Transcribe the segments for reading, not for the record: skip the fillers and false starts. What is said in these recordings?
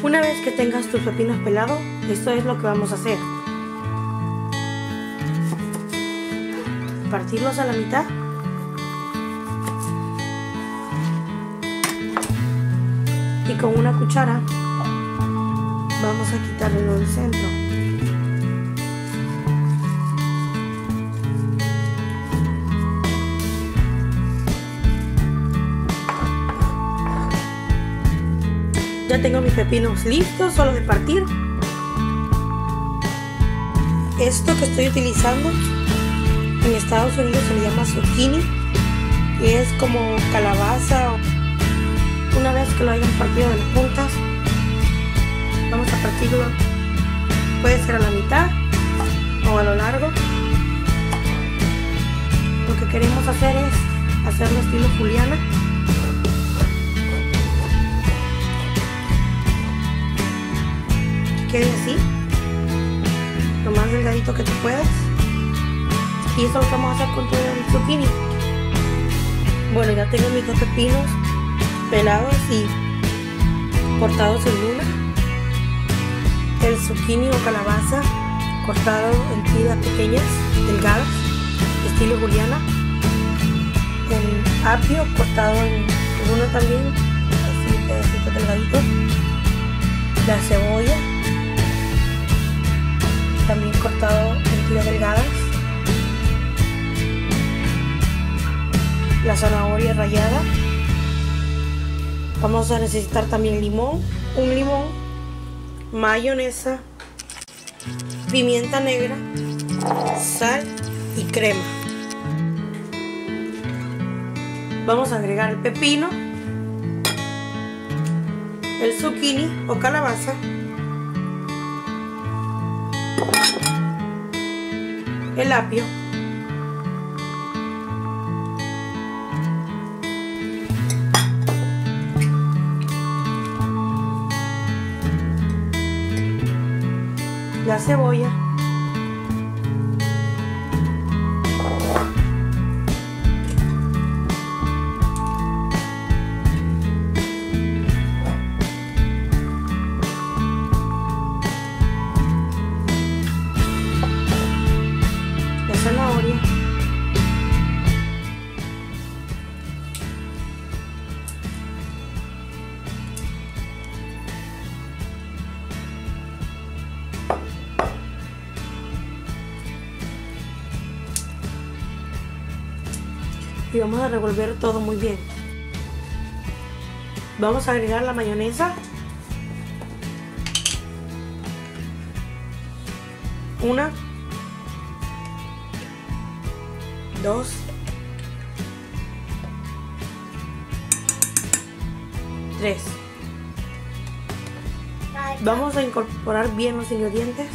Una vez que tengas tus pepinos pelados, esto es lo que vamos a hacer. Partirlos a la mitad. Y con una cuchara vamos a quitarle el centro. Ya tengo mis pepinos listos, solo de partir. Esto que estoy utilizando en Estados Unidos se le llama zucchini y es como calabaza. Una vez que lo hayan partido de las puntas, vamos a partirlo, puede ser a la mitad o a lo largo. Lo que queremos hacer es hacerlo estilo juliana. Quede así, lo más delgadito que tú puedas, y eso lo vamos a hacer con todo el zucchini. Bueno, ya tengo mis dos pepinos pelados y cortados en luna, el zucchini o calabaza cortado en tiras pequeñas, delgadas, estilo juliana, el apio cortado en luna también, así pedacitos delgaditos, la cebolla también cortado en tiras delgadas, la zanahoria rallada. Vamos a necesitar también limón, un limón, mayonesa, pimienta negra, sal y crema. Vamos a agregar el pepino, el zucchini o calabaza, el apio, la cebolla, la zanahoria, y vamos a revolver todo muy bien. Vamos a agregar la mayonesa, una, dos, tres. Vamos a incorporar bien los ingredientes.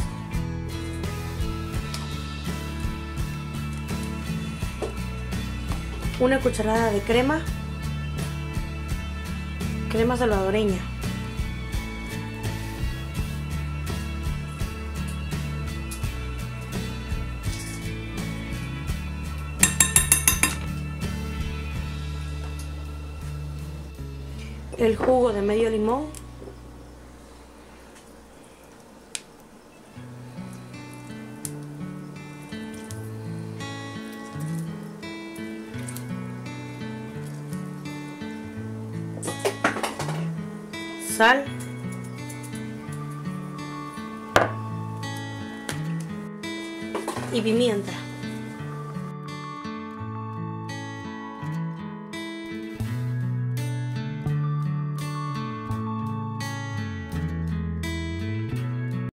Una cucharada de crema, crema salvadoreña, el jugo de medio limón, sal, y pimienta.